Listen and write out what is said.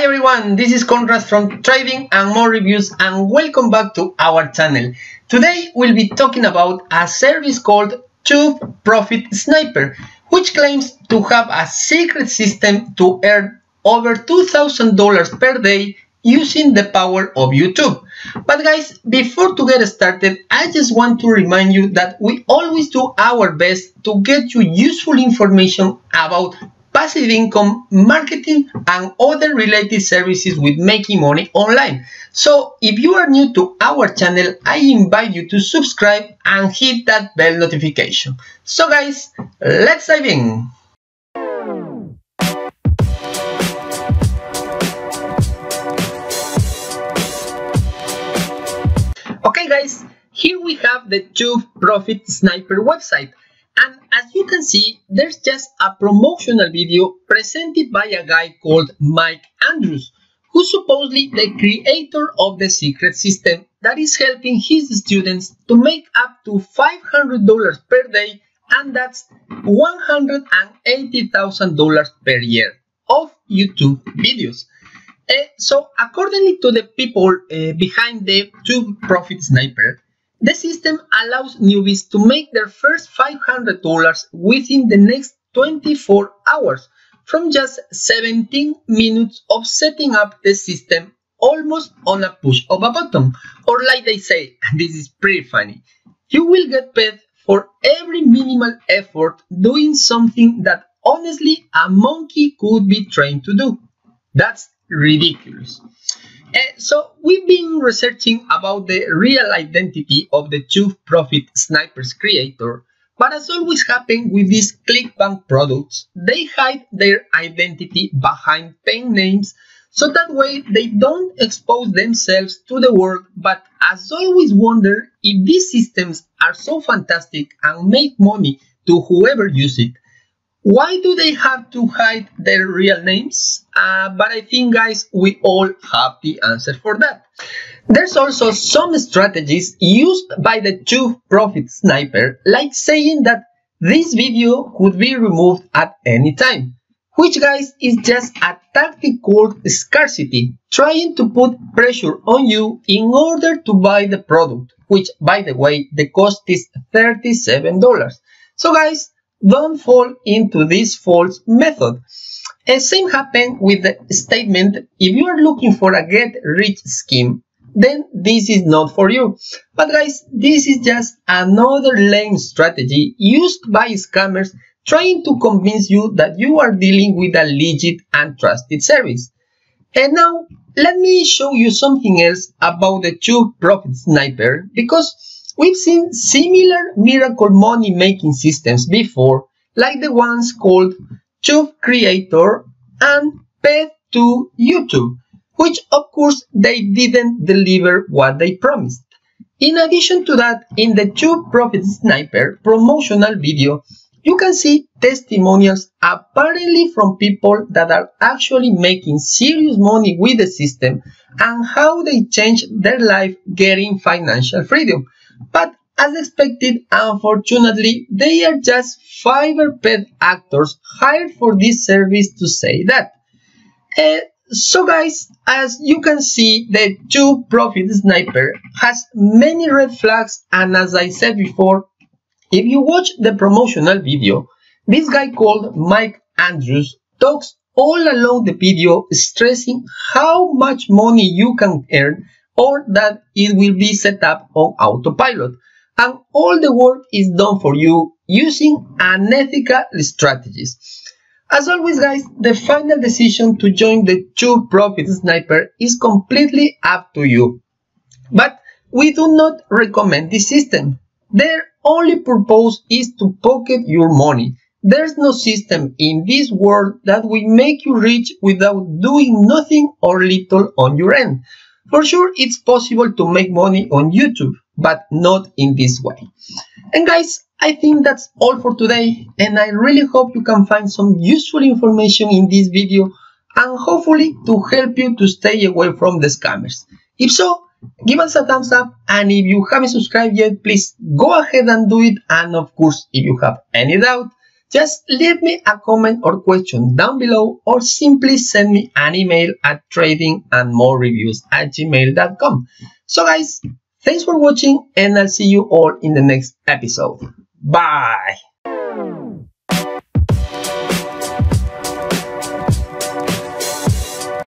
Hi everyone, this is Conrad from Thriving and More Reviews and welcome back to our channel. Today we'll be talking about a service called Tube Profit Sniper, which claims to have a secret system to earn over $2,000 per day using the power of YouTube. But guys, before to get started, I just want to remind you that we always do our best to get you useful information about passive income, marketing, and other related services with making money online. So if you are new to our channel, I invite you to subscribe and hit that bell notification. So guys, let's dive in. Okay guys, here we have the Tube Profit Sniper website. And as you can see, there's just a promotional video presented by a guy called Mike Andrews, who's supposedly the creator of the secret system that is helping his students to make up to $500 per day, and that's $180,000 per year of YouTube videos. So according to the people behind the Tube Profit Sniper, the system allows newbies to make their first $500 within the next 24 hours from just 17 minutes of setting up the system, almost on a push of a button. Or like they say, this is pretty funny, you will get paid for every minimal effort doing something that honestly a monkey could be trained to do. That's ridiculous. So we've been researching about the real identity of the Tube Profit Sniper's creator, but as always happens with these Clickbank products, they hide their identity behind pen names, so that way they don't expose themselves to the world. But as always wonder if these systems are so fantastic and make money to whoever uses it, why do they have to hide their real names? But I think guys, we all have the answer for that. There's also some strategies used by the Tube Profit Sniper, like saying that this video could be removed at any time, which guys is just a tactic called scarcity, trying to put pressure on you in order to buy the product, which by the way, the cost is $37. So guys, don't fall into this false method. And same happened with the statement, if you are looking for a get rich scheme, then this is not for you. But guys, this is just another lame strategy used by scammers trying to convince you that you are dealing with a legit and trusted service. And now let me show you something else about the Tube Profit Sniper, because we've seen similar miracle money making systems before, like the ones called Tube Creator and Path to YouTube, which of course they didn't deliver what they promised. In addition to that, in the Tube Profit Sniper promotional video, you can see testimonials apparently from people that are actually making serious money with the system and how they changed their life getting financial freedom. But as expected, unfortunately, they are just Fiverr paid actors hired for this service to say that. So guys, as you can see, the Tube Profit Sniper has many red flags, and as I said before, if you watch the promotional video, this guy called Mike Andrews talks all along the video stressing how much money you can earn, or that it will be set up on autopilot, and all the work is done for you using unethical strategies. As always guys, the final decision to join the Tube Profit Sniper is completely up to you, but we do not recommend this system. Their only purpose is to pocket your money. There's no system in this world that will make you rich without doing nothing or little on your end. For sure, it's possible to make money on YouTube, but not in this way. And guys, I think that's all for today, and I really hope you can find some useful information in this video, and hopefully to help you to stay away from the scammers. If so, give us a thumbs up, and if you haven't subscribed yet, please go ahead and do it, and of course, if you have any doubt, Just leave me a comment or question down below, or simply send me an email at tradingandmorereviews@gmail.com. So guys, thanks for watching, and I'll see you all in the next episode. Bye.